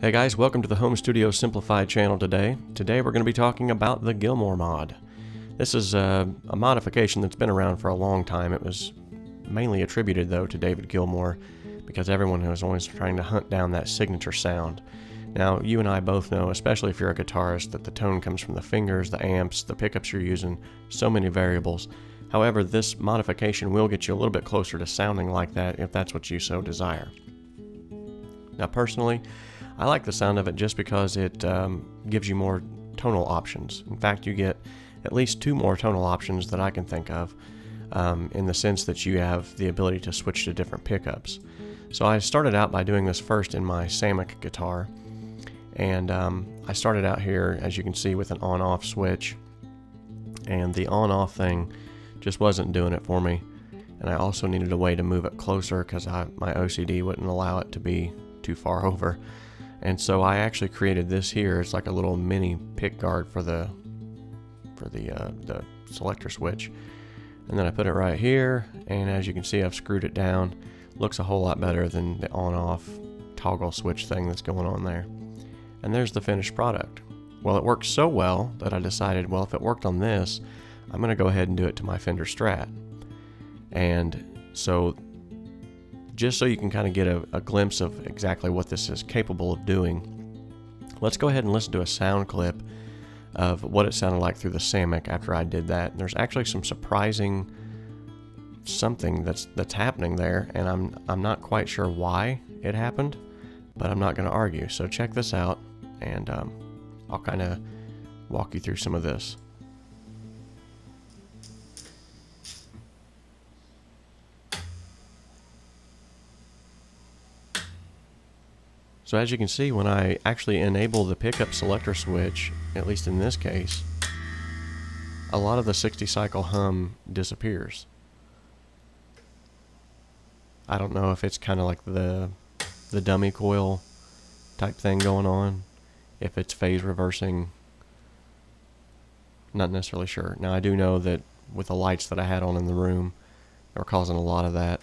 Hey guys, welcome to the Home Studio Simplified channel today. Today we're going to be talking about the Gilmour mod. This is a modification that's been around for a long time. It was mainly attributed though to David Gilmour because everyone was always trying to hunt down that signature sound. Now you and I both know, especially if you're a guitarist, that the tone comes from the fingers, the amps, the pickups you're using, so many variables. However, this modification will get you a little bit closer to sounding like that if that's what you so desire. Now personally, I like the sound of it just because it gives you more tonal options. In fact, you get at least two more tonal options that I can think of in the sense that you have the ability to switch to different pickups. So I started out by doing this first in my Samick guitar, and I started out here, as you can see, with an on-off switch, and the on-off thing just wasn't doing it for me, and I also needed a way to move it closer because my OCD wouldn't allow it to be too far over. And so I actually created this here. It's like a little mini pick guard for the selector switch. And then I put it right here, and as you can see, I've screwed it down. Looks a whole lot better than the on-off toggle switch thing that's going on there. And there's the finished product. Well, it worked so well that I decided, well, if it worked on this, I'm gonna go ahead and do it to my Fender Strat. And so just so you can kind of get a glimpse of exactly what this is capable of doing, let's go ahead and listen to a sound clip of what it sounded like through the Samick after I did that. And there's actually some surprising something that's happening there, and I'm not quite sure why it happened, but I'm not going to argue. So check this out, and I'll kind of walk you through some of this. So as you can see, when I actually enable the pickup selector switch, at least in this case, a lot of the 60 cycle hum disappears. I don't know if it's kind of like the dummy coil type thing going on, if it's phase reversing, not necessarily sure. Now I do know that with the lights that I had on in the room, they were causing a lot of that.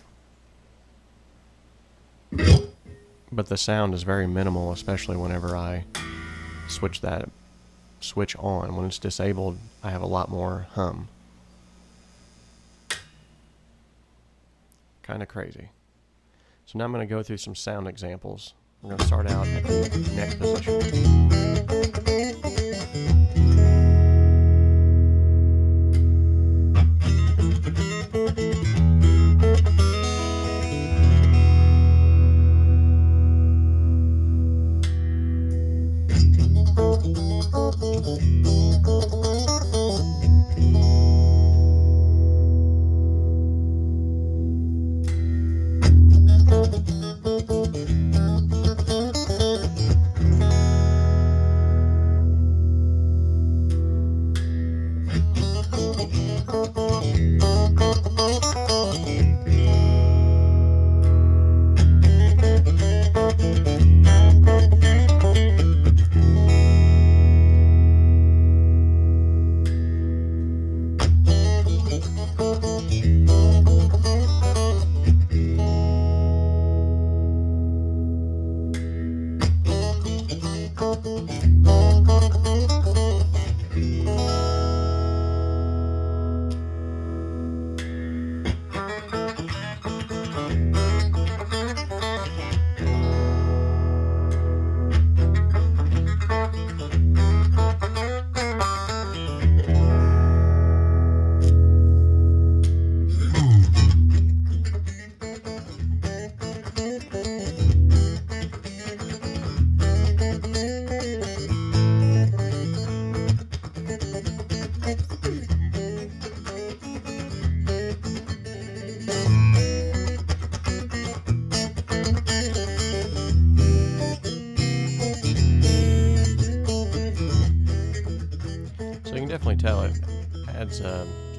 But the sound is very minimal, especially whenever I switch that switch on. When it's disabled, I have a lot more hum. Kind of crazy. So now I'm going to go through some sound examples. We're going to start out at the neck position.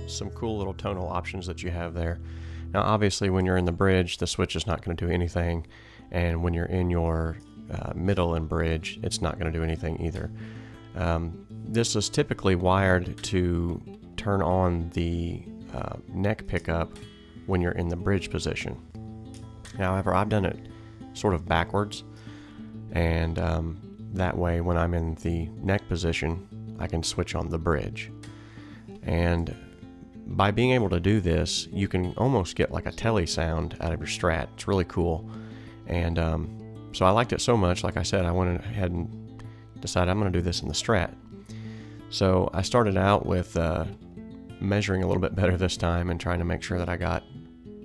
Some cool little tonal options that you have there. Now obviously when you're in the bridge, the switch is not going to do anything, and when you're in your middle and bridge, it's not going to do anything either. This is typically wired to turn on the neck pickup when you're in the bridge position. However, I've done it sort of backwards. and that way when I'm in the neck position I can switch on the bridge. And by being able to do this, you can almost get like a tele sound out of your Strat. It's really cool. And so I liked it so much, like I said, I went ahead and decided I'm going to do this in the Strat. So I started out with measuring a little bit better this time and trying to make sure that I got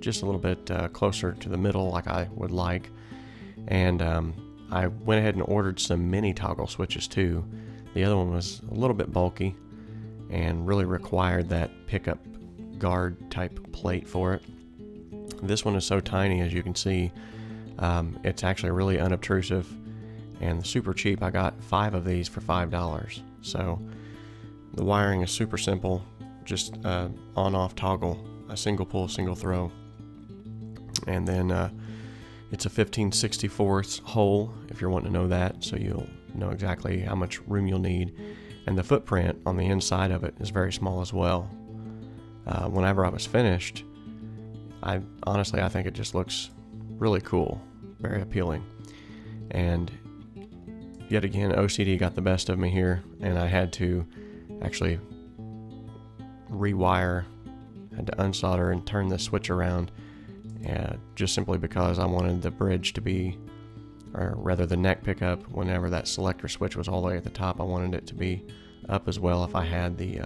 just a little bit closer to the middle like I would like. And I went ahead and ordered some mini toggle switches too. The other one was a little bit bulky and really required that pickup guard type plate for it. This one is so tiny, as you can see. It's actually really unobtrusive and super cheap. I got 5 of these for $5. So the wiring is super simple, just on-off toggle, a single pull, single throw. And then it's a 15/64 hole if you're wanting to know that, so you'll know exactly how much room you'll need. And the footprint on the inside of it is very small as well. Whenever I was finished, I think it just looks really cool, very appealing. And yet again, OCD got the best of me here, and I had to actually rewire, had to unsolder and turn this switch around, just simply because I wanted the bridge to be, or rather the neck pickup, whenever that selector switch was all the way at the top, I wanted it to be up as well if I had the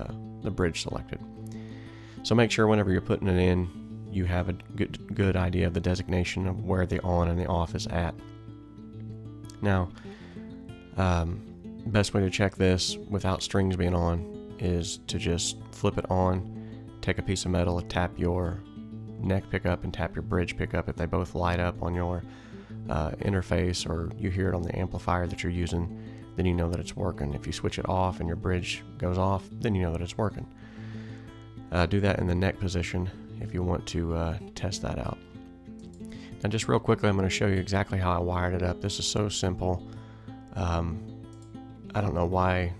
bridge selected. So make sure whenever you're putting it in, you have a good idea of the designation of where the on and the off is at. Now, best way to check this without strings being on is to just flip it on, take a piece of metal, tap your neck pickup and tap your bridge pickup. If they both light up on your interface, or you hear it on the amplifier that you're using, then you know that it's working. If you switch it off and your bridge goes off, then you know that it's working. Do that in the neck position if you want to test that out. Now, just real quickly, I'm going to show you exactly how I wired it up. This is so simple. I don't know why,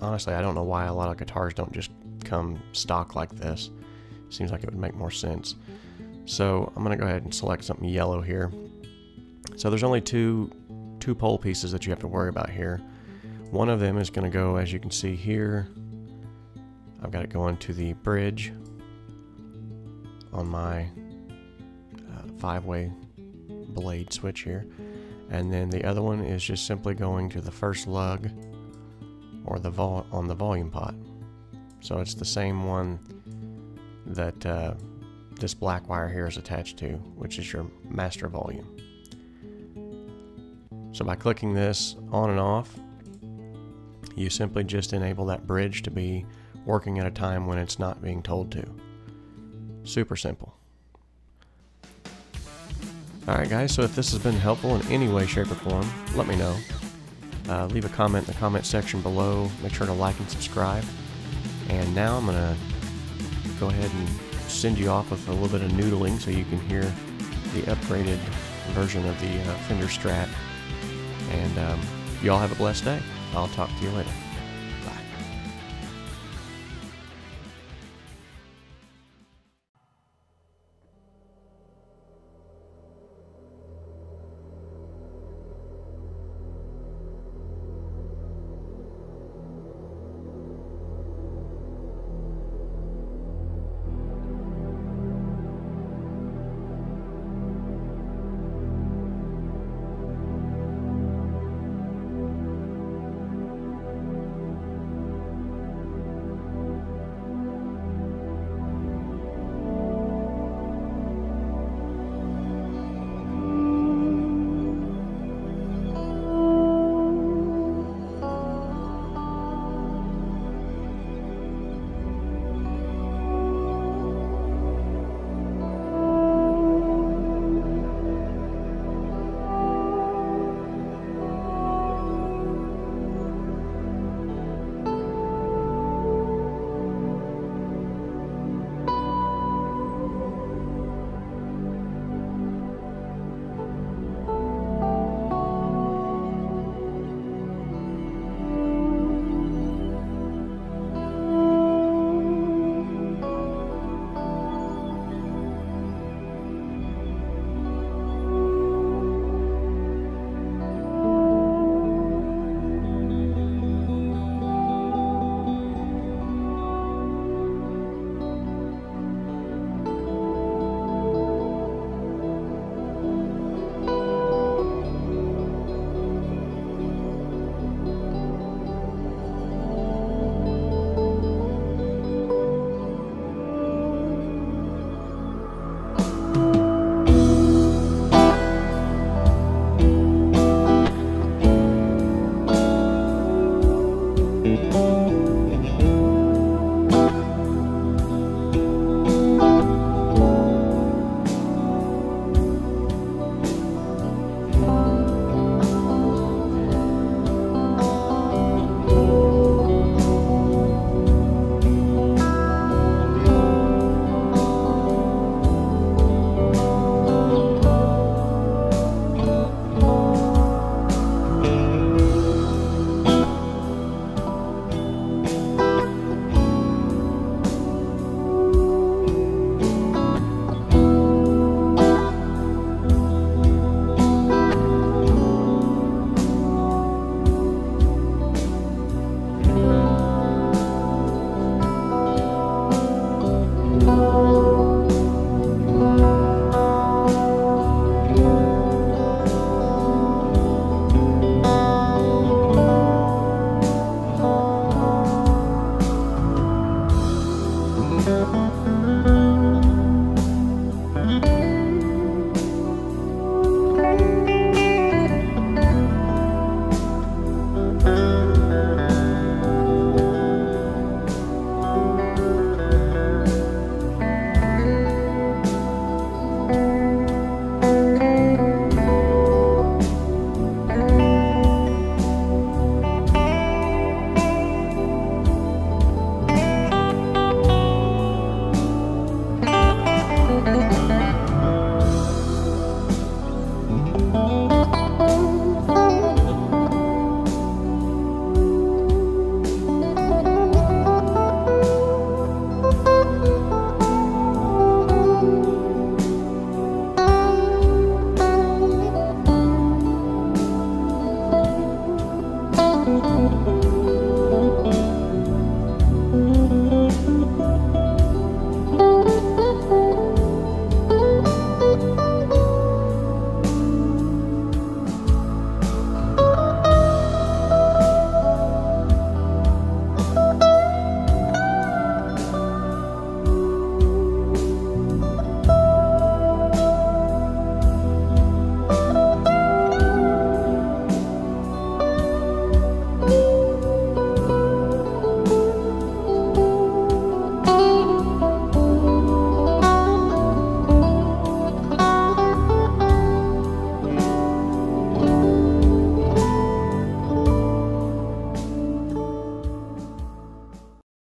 honestly, I don't know why a lot of guitars don't just come stock like this. Seems like it would make more sense. So I'm going to go ahead and select something yellow here. So there's only two pole pieces that you have to worry about here. One of them is going to go, as you can see here, I've got it going to the bridge on my 5-way blade switch here. And then the other one is just simply going to the first lug, or the on the volume pot. So it's the same one that this black wire here is attached to, which is your master volume. So by clicking this on and off, you simply just enable that bridge to be working at a time when it's not being told to. Super simple. Alright guys, so if this has been helpful in any way, shape, or form, let me know. Leave a comment in the comment section below. Make sure to like and subscribe. And now I'm going to go ahead and send you off with a little bit of noodling so you can hear the upgraded version of the Fender Strat. And y'all have a blessed day. I'll talk to you later.